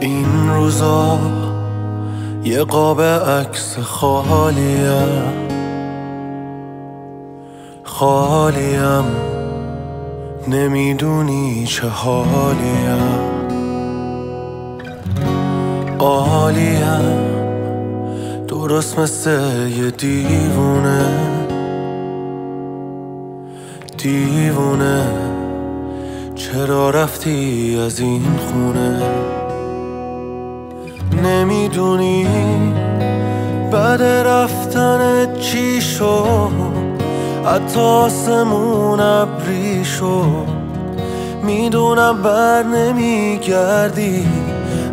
این روزا یه قاب عکس خالیم نمیدونی چه حالیم، عالیم درست مثل یه دیوونه چرا رفتی از این خونه؟ نمیدونی بعد رفتنت چی شد، حتی آسمون ابری شد. میدونم بر نمیگردی،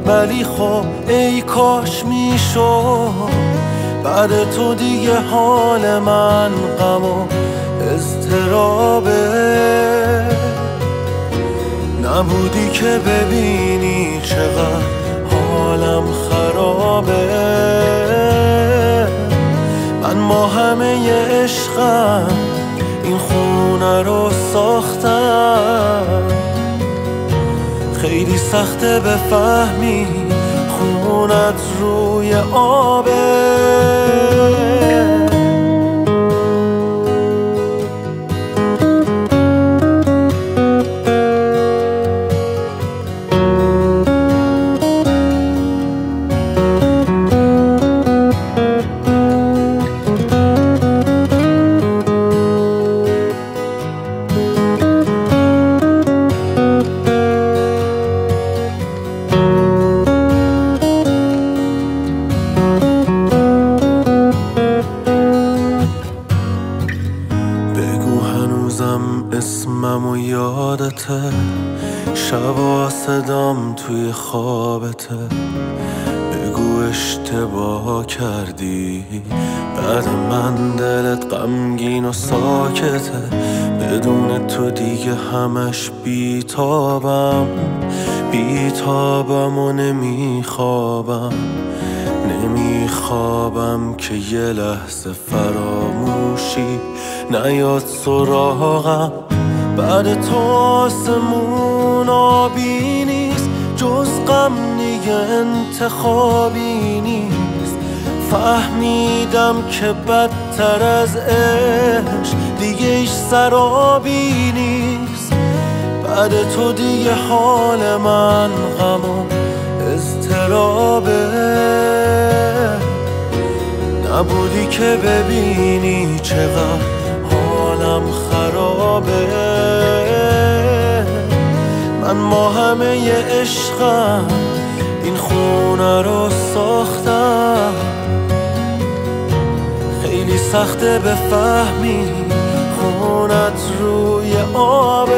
ولی خب ای کاش میشد. بعد تو دیگه حال من غم و اضطرابه، نبودی که ببینی چقدر حالم خرابه. من ما همه ی عشقم این خونه رو ساختم، خیلی سخته بفهمی خونت روی آبه. اسممو یادته، شبا صدام توی خوابته. بگو اشتباه کردی، بعد من دلت غمگین و ساکته. بدون تو دیگه همش بیتابم و نمیخوابم که یه لحظه فراموشی نیاد سراغم. بعد تو آسمون آبی نیست، جز غم دیگه انتخابی نیست. فهمیدم که بدتر از عشق دیگه ایش سرابی نیست. بعد تو دیگه حال من غم و اضطرابه، نبودی که ببینی چقدر حالم خرابه. من ما همه ی عشقم این خونه رو ساختم، خیلی سخته بفهمی خونت روی آب.